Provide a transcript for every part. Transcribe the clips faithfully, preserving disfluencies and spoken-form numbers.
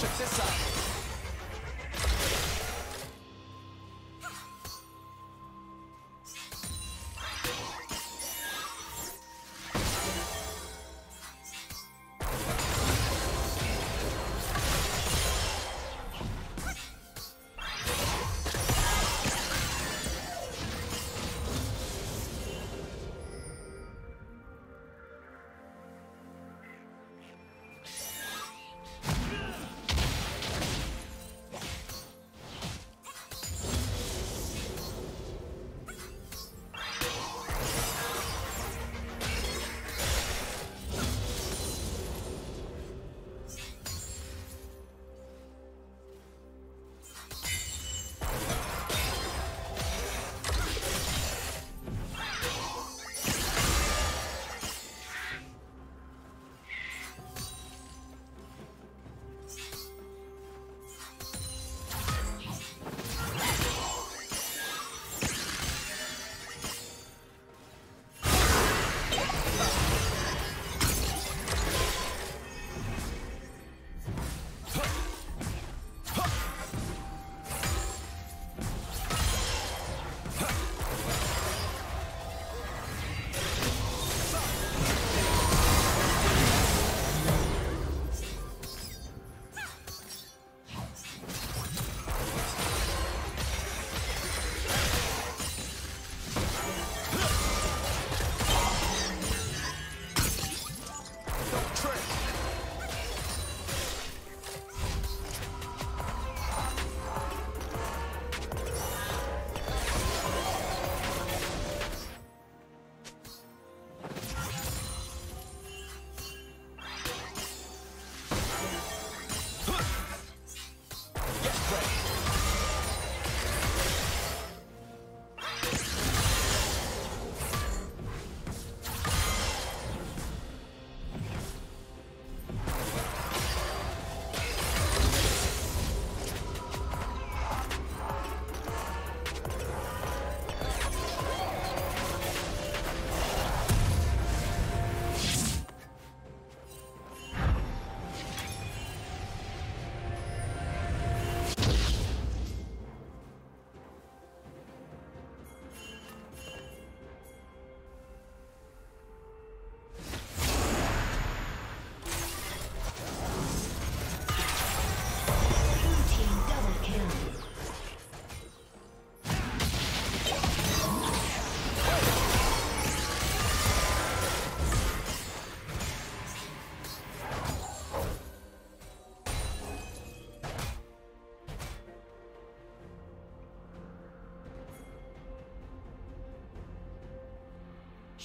Check this out.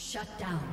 Shut down. Yeah.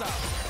us up.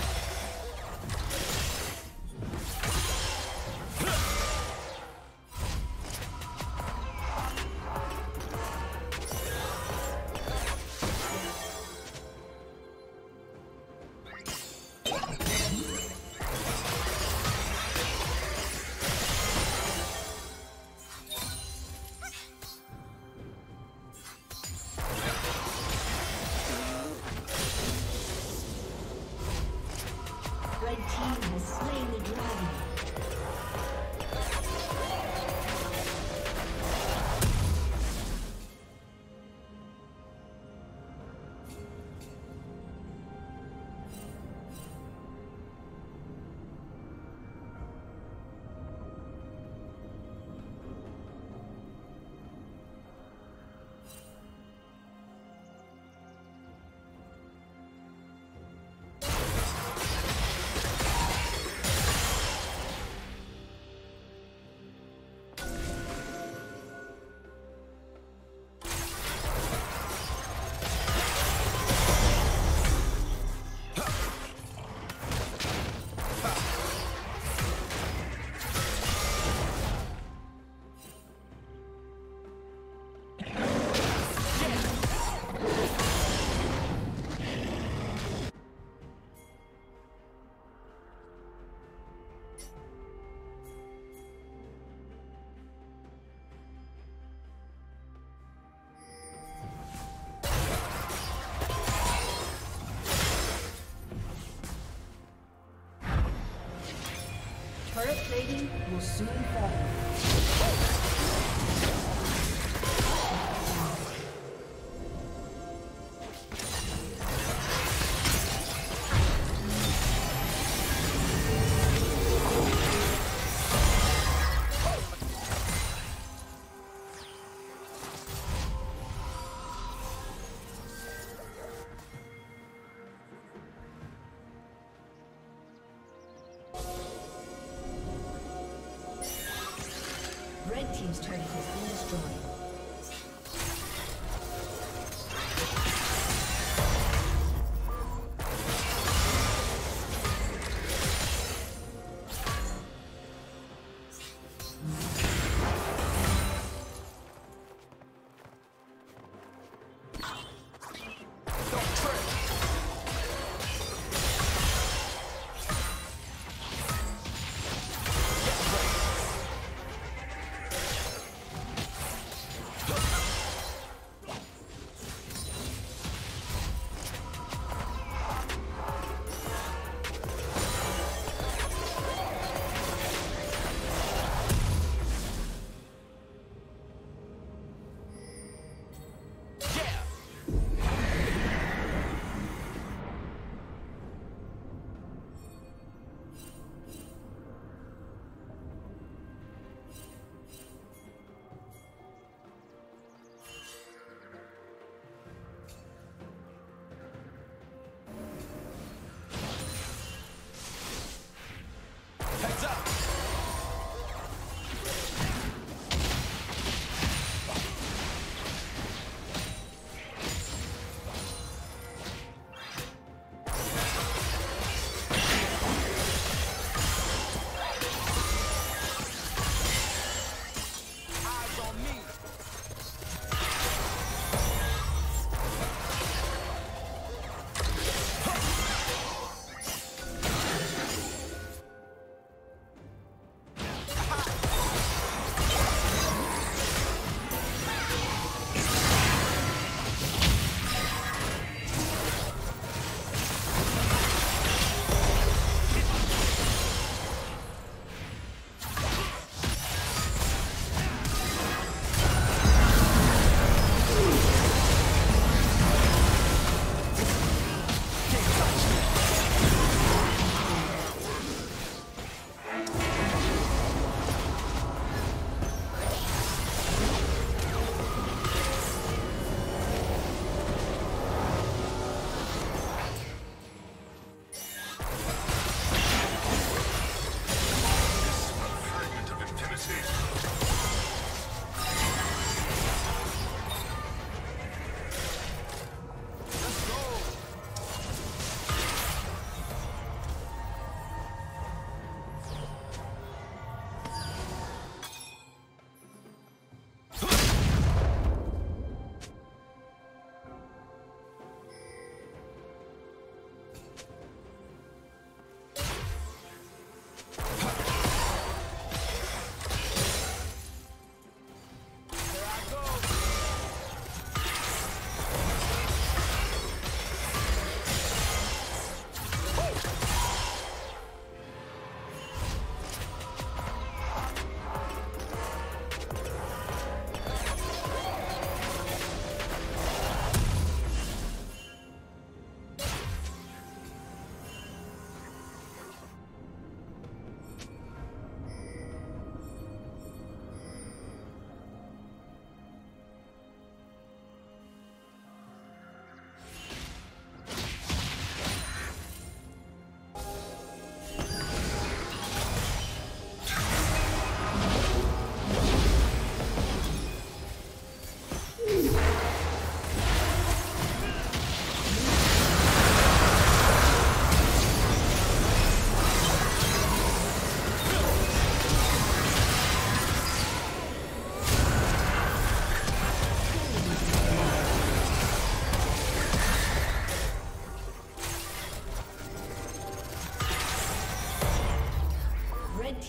Turret plating will soon fall.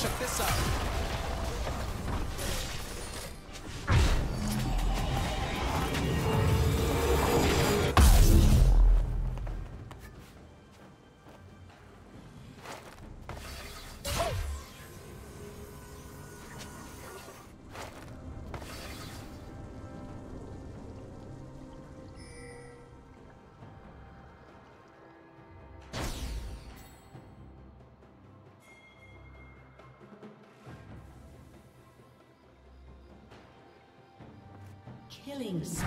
Check this out. Killing spree.